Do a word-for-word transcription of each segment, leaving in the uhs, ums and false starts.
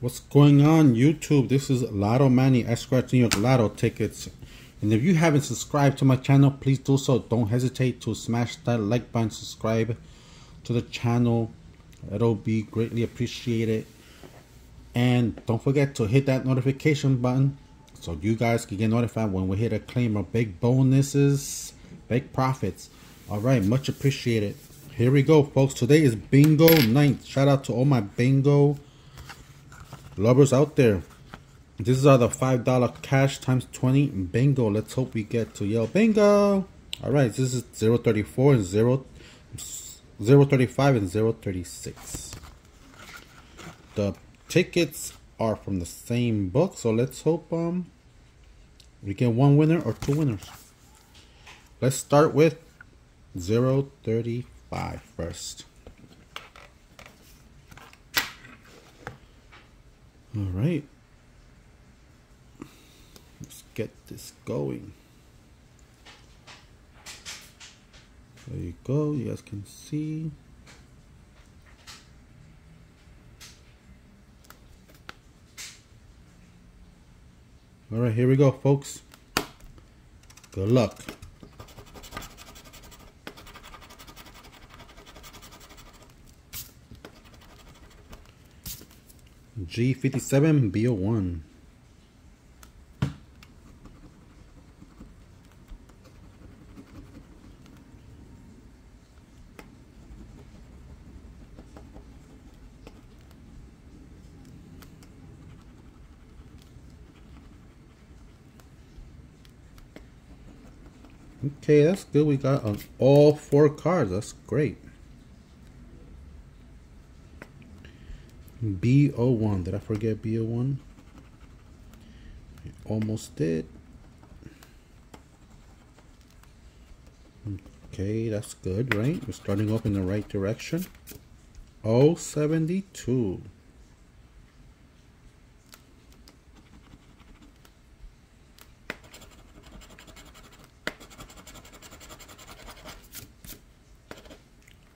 What's going on YouTube? This is Lotto Manny, X X New York Lotto tickets. And if you haven't subscribed to my channel, please do so. Don't hesitate to smash that like button, subscribe to the channel. It'll be greatly appreciated. And don't forget to hit that notification button so you guys can get notified when we hit a claim of big bonuses, big profits. Alright, much appreciated. Here we go, folks. Today is bingo night. Shout out to all my bingo lovers out there. These are the five dollar cash times twenty bingo. Let's hope we get to yell bingo. All right, this is zero thirty-four and zero thirty-five and zero thirty-six. The tickets are from the same book, so let's hope um we get one winner or two winners. Let's start with zero thirty-five first. All right, let's get this going. There you go, you guys can see. All right, here we go, folks. Good luck. G fifty-seven, B O one. Okay, that's good. We got on all four cards. That's great. B O one. Did I forget B O one? I almost did. Okay, that's good, right? We're starting off in the right direction. O seventy-two.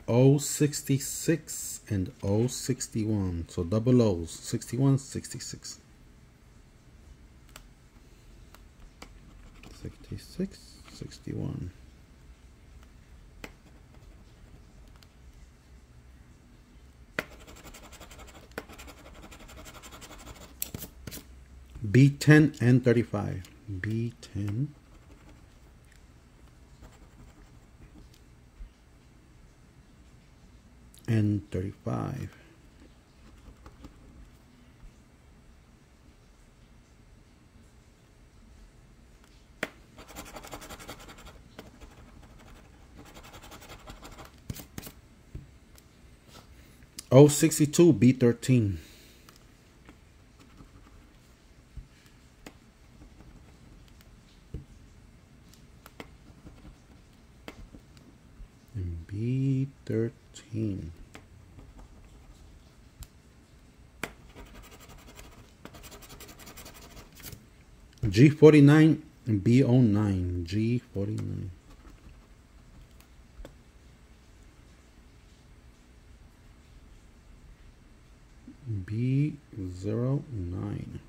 O sixty-six and O sixty-one, so double O's, sixty-one, sixty-six. sixty-six, sixty-one. B ten and thirty-five. B ten. And thirty-five. O sixty-two, B thirteen. And B thirteen. G forty-nine and B oh nine. G forty-nine. B oh nine.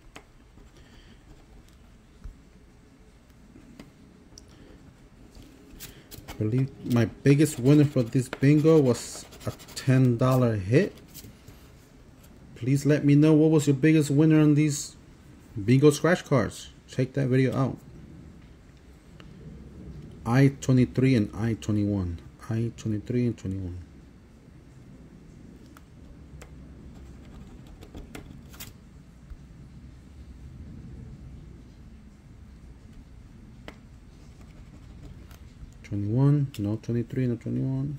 I believe my biggest winner for this bingo was a ten dollar hit. Please let me know what was your biggest winner on these bingo scratch cards. Check that video out. I twenty-three and I twenty-one. I twenty-three and twenty-one. twenty-one, no twenty-three, no twenty-one.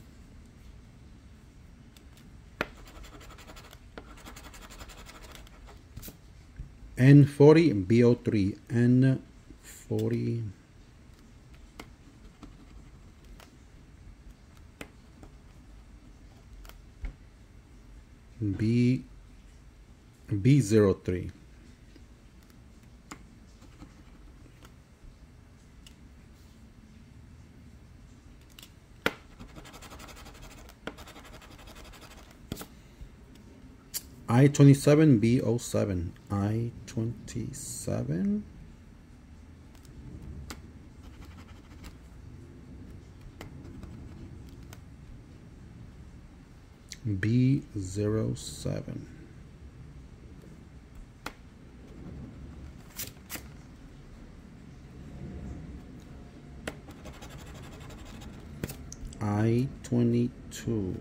N forty and B oh three. N forty. B B oh three. I twenty-seven B oh seven. I twenty-seven. B zero seven. I twenty-two.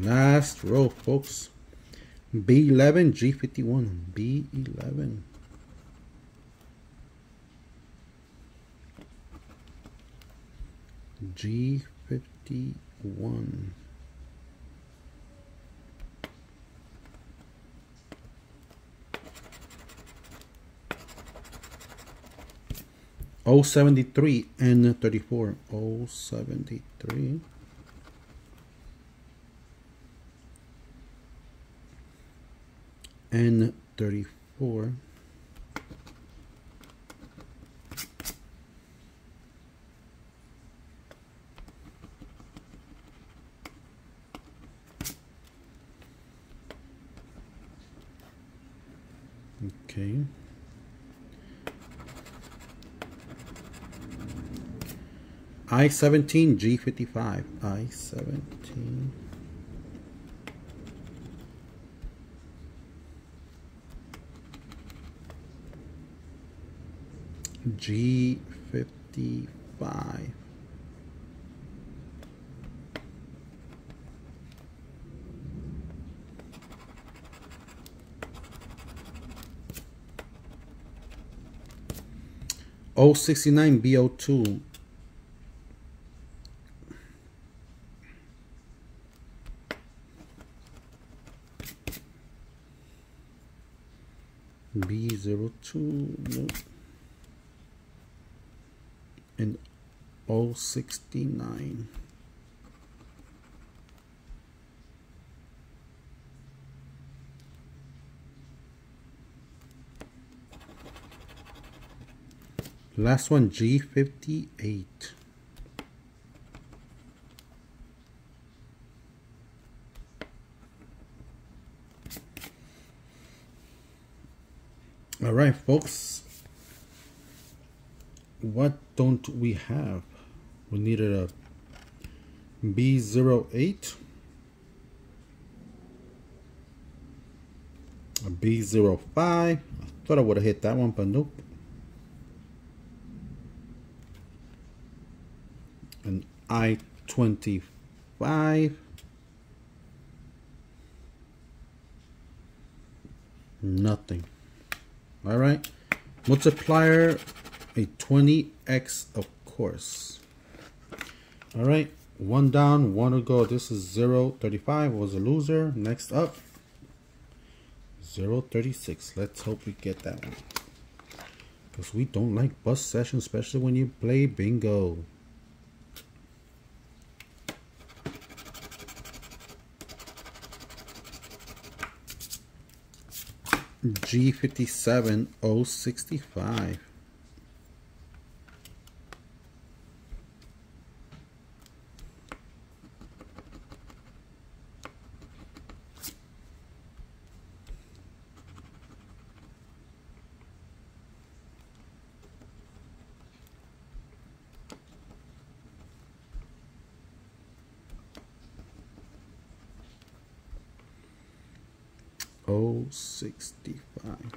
Last row, folks. B eleven, G fifty-one. B eleven. G fifty-one. oh seventy-three, N thirty-four. oh seventy-three. N thirty-four. Okay. I seventeen, G fifty-five. I seventeen. G fifty-five. oh sixty-nine, B oh two. B zero two. Nope. And oh sixty-nine. Last one, G fifty-eight. All right, folks. What don't we have? We needed a B zero eight, a B zero five. I thought I would have hit that one, but nope. An I twenty-five. Nothing. All right. Multiplier. A twenty X, of course. All right, one down, one to go. This is zero thirty-five, was a loser. Next up, zero thirty-six. Let's hope we get that one, because we don't like bust sessions, especially when you play bingo. G fifty-seven, oh sixty-five. oh sixty-five.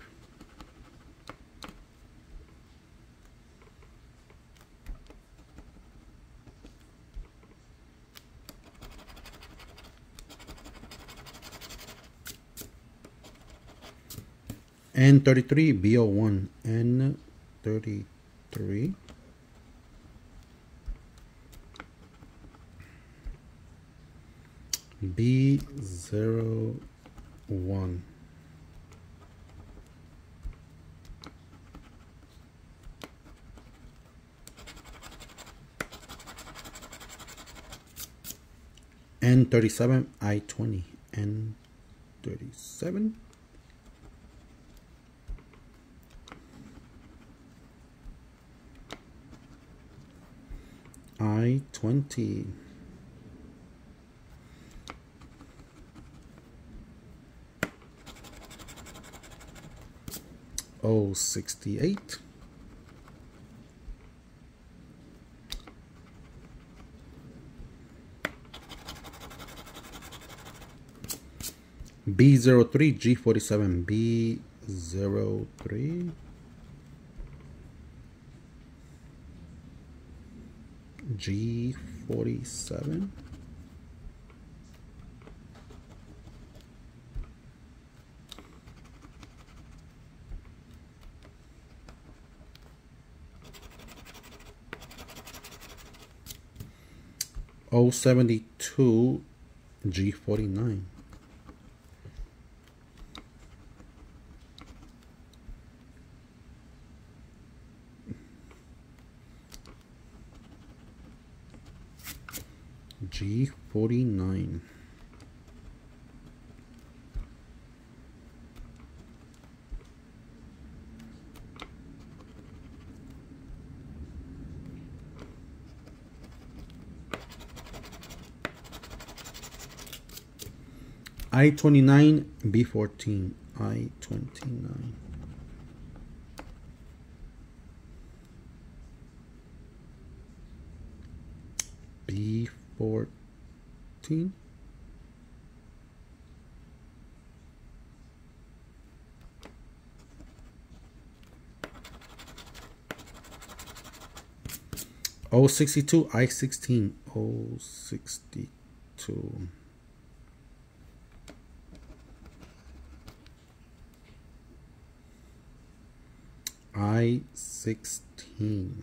N thirty-three, B oh one. N thirty-three. B zero one. N thirty-seven, I twenty. N thirty-seven. I twenty. oh sixty-eight. B zero three, G forty-seven, B zero three, G forty-seven, oh seventy-two, G forty-nine. G forty-nine. I twenty-nine, B fourteen, I twenty-nine. B fourteen. oh sixty-two, I sixteen, oh sixty-two. I sixteen.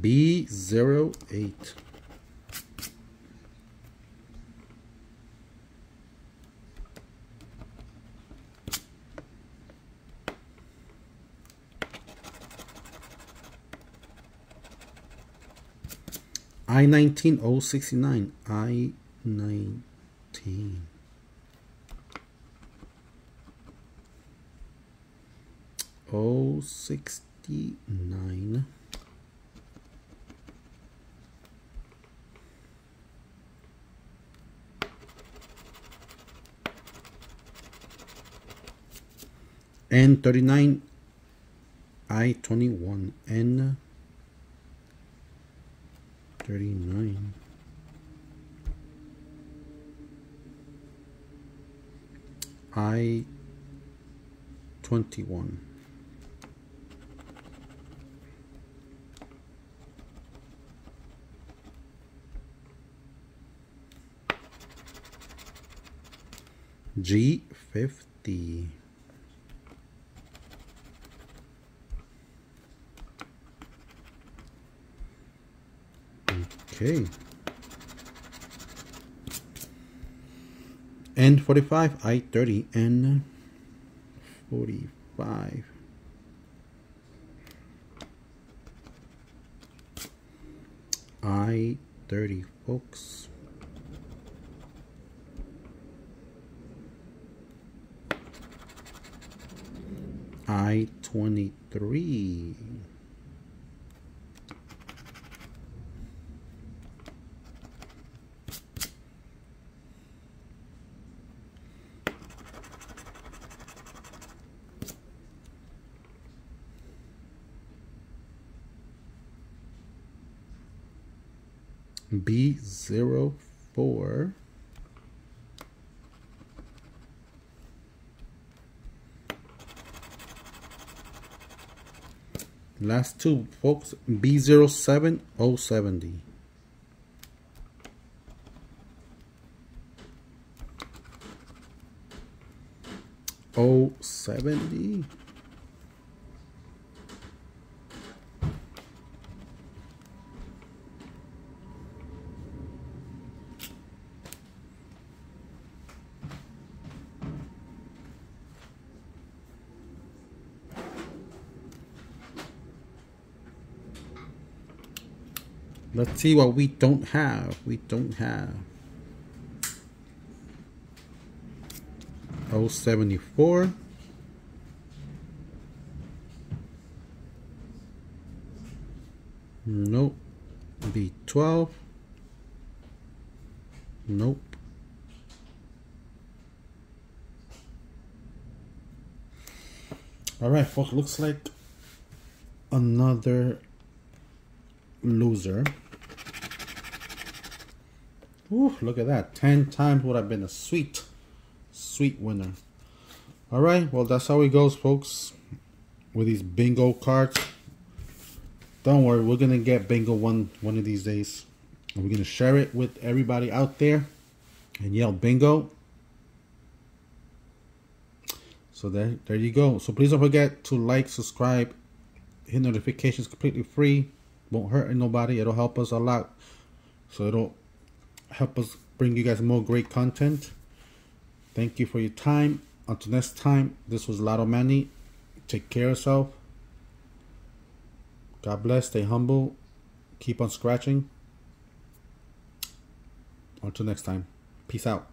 B zero eight. I nineteen, oh sixty-nine, I nineteen. oh sixty-nine. N thirty-nine, I twenty-one, N thirty-nine. I twenty-one. G fifty. Okay. N forty-five, I thirty, N forty-five. I thirty, folks. I twenty-three. B zero four, last two folks, B zero seven, oh seventy. oh seventy. Let's see what we don't have. We don't have oh seventy-four. Nope. B twelve. Nope. Alright, folks, looks like another loser. Ooh, look at that. Ten times would have been a sweet, sweet winner. Alright, well, that's how it goes, folks, with these bingo cards. Don't worry, we're going to get bingo one, one of these days. And we're going to share it with everybody out there and yell bingo. So there, there you go. So please don't forget to like, subscribe, hit notifications, completely free. Won't hurt nobody. It'll help us a lot. So it'll help us bring you guys more great content. Thank you for your time. Until next time, this was Lotto Manny. Take care of yourself. God bless, stay humble, keep on scratching. Until next time, peace out.